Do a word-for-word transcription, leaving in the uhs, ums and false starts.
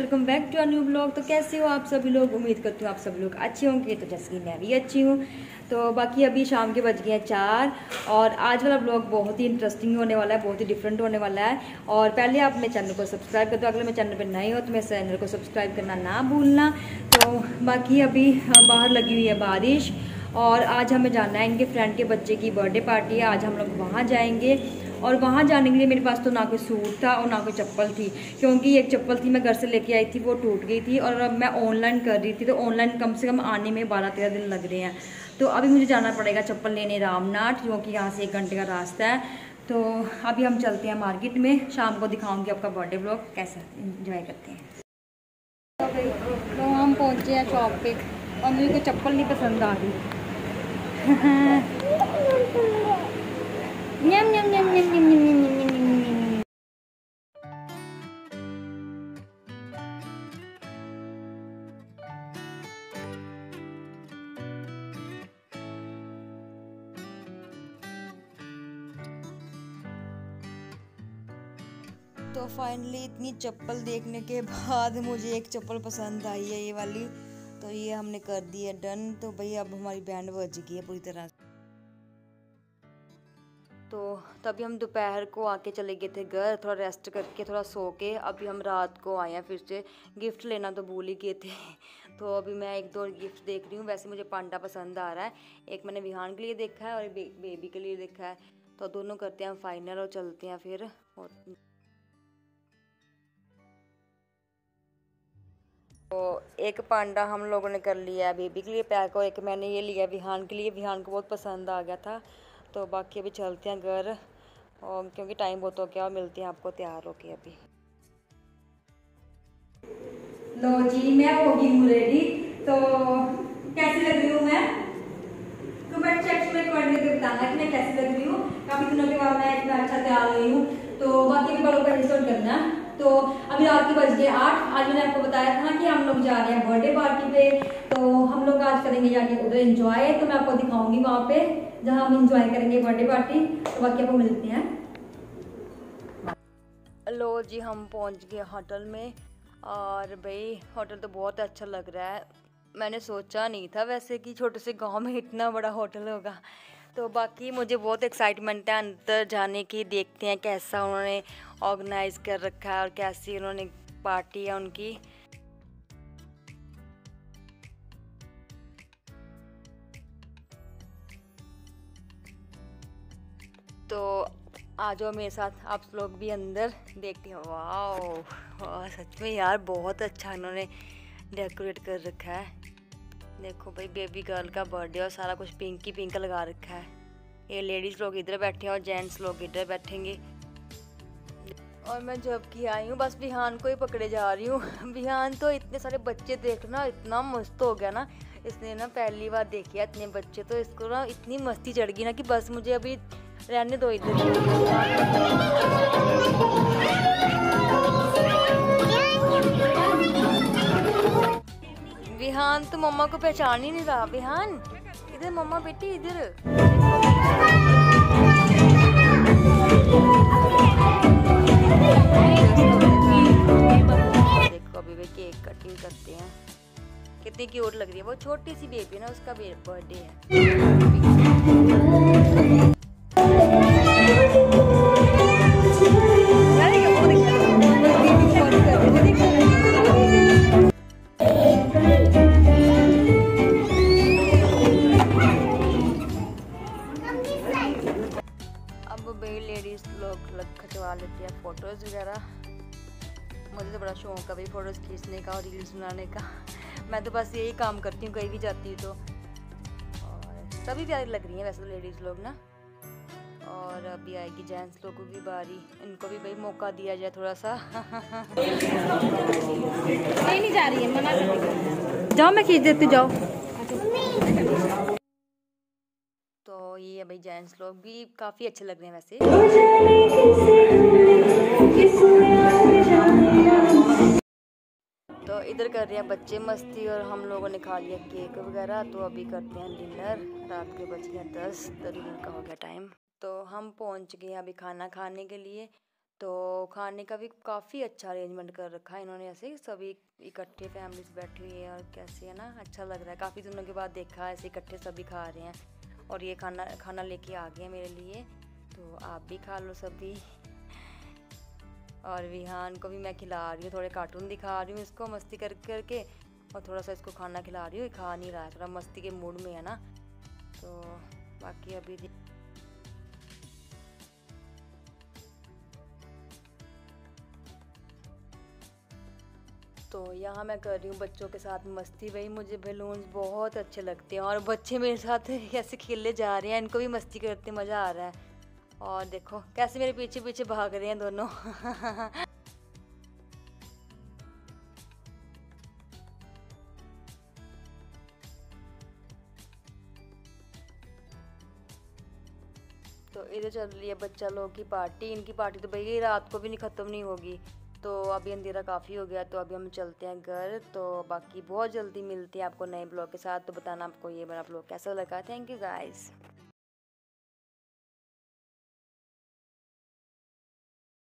Welcome back to our new blog. तो कैसे हो आप सभी लोग, उम्मीद करती हूँ आप सभी लोग अच्छे होंगे। तो जैसे कि मैं भी अच्छी हूँ। तो बाकी अभी शाम के बज गए हैं चार और आज वाला ब्लॉग बहुत ही इंटरेस्टिंग होने वाला है, बहुत ही डिफरेंट होने वाला है। और पहले आप मेरे चैनल को सब्सक्राइब कर दो, अगर मेरे चैनल पर नए हो तो मेरे चैनल को सब्सक्राइब करना ना भूलना। तो बाकी अभी बाहर लगी हुई है बारिश और आज हमें जाना है, इनके फ्रेंड के बच्चे की बर्थडे पार्टी है, आज हम लोग वहाँ जाएंगे। और वहाँ जाने के लिए मेरे पास तो ना कोई सूट था और ना कोई चप्पल थी, क्योंकि एक चप्पल थी मैं घर से लेके आई थी, वो टूट गई थी और अब मैं ऑनलाइन कर रही थी, तो ऑनलाइन कम से कम आने में बारह तेरह दिन लग रहे हैं। तो अभी मुझे जाना पड़ेगा चप्पल लेने रामनाथ, क्योंकि यहाँ से एक घंटे का रास्ता है। तो अभी हम चलते हैं मार्केट में, शाम को दिखाऊँगी आपका बर्थडे ब्लॉग कैसा इंजॉय करते हैं। तो हम पहुँचे हैं शॉप पर और मुझे कोई चप्पल नहीं पसंद आ रही। न्यम न्यम न्यम न्यम न्यम न्यम न्यम न्यम न्यम न्यम न्यम। तो फाइनली इतनी चप्पल देखने के बाद मुझे एक चप्पल पसंद आई है, ये वाली। तो ये हमने कर दी है डन। तो भैया अब हमारी बैंड बज गई है पूरी तरह से। तो तभी हम दोपहर को आके चले गए थे घर, थोड़ा रेस्ट करके, थोड़ा सो के। अभी हम रात को आए हैं फिर से। गिफ्ट लेना तो भूल ही गए थे, तो अभी मैं एक दो गिफ्ट देख रही हूँ। वैसे मुझे पांडा पसंद आ रहा है, एक मैंने विहान के लिए देखा है और बे, बेबी के लिए देखा है। तो दोनों करते हैं फाइनल और चलते हैं फिर। और तो एक पांडा हम लोगों ने कर लिया है बेबी के लिए पैक और एक मैंने ये लिया विहान के लिए, विहान को बहुत पसंद आ गया था। तो बाकी अभी चलते हैं घर और क्योंकि टाइम बहुत हो गया और मिलते हैं आपको तैयार होके अभी। लो जी मैं होगी हूँ रेडी। तो कैसी लग रही हूँ मैं, कमेंट सेक्शन में कमेंट करके बताना कि मैं कैसी लग रही हूँ। काफ़ी दिनों के बाद मैं इतना अच्छा तैयार हुई हूँ। तो बाकी भी बड़ों का एपिसोड करना। तो अभी रात के बज गए आठ। आज मैंने आपको बताया था कि हम लोग जा रहे हैं बर्थडे पार्टी पे, तो हम लोग आज करेंगे जाके उधर एंजॉय। तो मैं आपको दिखाऊंगी वहाँ पे जहाँ हम एंजॉय करेंगे बर्थडे पार्टी। तो बाकी आपको मिलते हैं। लो जी हम पहुँच गए होटल में और भाई होटल तो बहुत अच्छा लग रहा है। मैंने सोचा नहीं था वैसे कि छोटे से गाँव में इतना बड़ा होटल होगा। तो बाकी मुझे बहुत एक्साइटमेंट है अंदर जाने की, देखते हैं कैसा उन्होंने ऑर्गेनाइज कर रखा है और कैसी उन्होंने पार्टी है उनकी। तो आ जाओ मेरे साथ आप लोग भी अंदर, देखते हैं। वाह सच में यार बहुत अच्छा उन्होंने डेकोरेट कर रखा है। देखो भाई बेबी गर्ल का बर्थडे और सारा कुछ पिंक ही पिंक लगा रखा है। ये लेडीज़ लोग इधर बैठे हैं और जेंट्स लोग इधर बैठेंगे। और मैं जब कि आई हूँ बस बिहान को ही पकड़े जा रही हूँ। बिहान तो इतने सारे बच्चे देख ना इतना मस्त हो गया ना, इसने ना पहली बार देखी इतने बच्चे, तो इसको ना इतनी मस्ती चढ़ गई ना कि बस मुझे अभी रहने दो इधर। विहान तो मम्मा को पहचान ही नहीं रहा। विहान इधर मम्मा, बेटी इधर। देखो अभी वे केक कटिंग करते हैं, कितनी क्यूट लग रही है। वो छोटी सी बेबी ना, उसका बर्थडे है। लेते हैं फोटोज़ वगैरह। मुझे तो बड़ा शौक है भाई फोटोज़ खींचने का और रील्स बनाने का। मैं तो बस यही काम करती हूँ कहीं भी जाती हूँ। तो और सभी प्यारी लग रही हैं वैसे तो लेडीज़ लोग ना। और अभी आएगी जेंट्स लोगों की बारी, इनको भी भाई मौका दिया जाए थोड़ा सा। नहीं नहीं जा रही है, मना कर जाओ, मैं खींच देती जाओ। तो ये भाई जेंट्स लोग भी काफ़ी अच्छे लग रहे हैं वैसे। तो इधर कर रहे हैं बच्चे मस्ती और हम लोगों ने खा लिया केक वगैरह। तो अभी करते हैं डिनर। रात के बज गए दस, तो डिनर का हो गया टाइम। तो हम पहुंच गए अभी खाना खाने के लिए। तो खाने का भी काफ़ी अच्छा अरेंजमेंट कर रखा है इन्होंने, ऐसे सभी इकट्ठे फैमिलीज बैठी हुई है और कैसे है ना, अच्छा लग रहा है। काफ़ी दिनों के बाद देखा ऐसे इकट्ठे सभी खा रहे हैं और ये खाना खाना लेके आ गए मेरे लिए, तो आप भी खा लो सभी। और विहान को भी मैं खिला रही हूँ, थोड़े कार्टून दिखा रही हूँ इसको मस्ती कर करके और थोड़ा सा इसको खाना खिला रही हूँ, खा नहीं रहा है, थोड़ा मस्ती के मूड में है ना। तो बाकी अभी तो यहाँ मैं कर रही हूँ बच्चों के साथ मस्ती, वही मुझे बैलून्स बहुत अच्छे लगते हैं और बच्चे मेरे साथ ऐसे खेलने जा रहे हैं, इनको भी मस्ती करते मज़ा आ रहा है। और देखो कैसे मेरे पीछे पीछे भाग रहे हैं दोनों। तो इधर चल रही है बच्चा लोग की पार्टी, इनकी पार्टी तो भाई रात को भी नहीं ख़त्म नहीं होगी। तो अभी अंधेरा काफ़ी हो गया, तो अभी हम चलते हैं घर। तो बाकी बहुत जल्दी मिलते हैं आपको नए ब्लॉग के साथ, तो बताना आपको ये मेरा ब्लॉग कैसा लगा। Thank you guys.